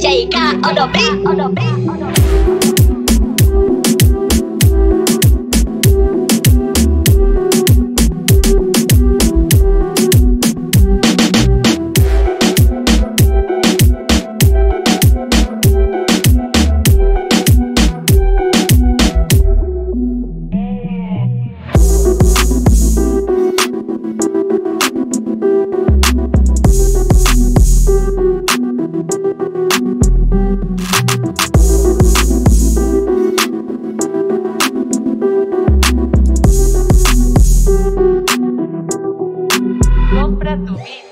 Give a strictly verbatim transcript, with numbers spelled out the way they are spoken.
J K on the beat, on the beat, on the beat. Compra tu vida.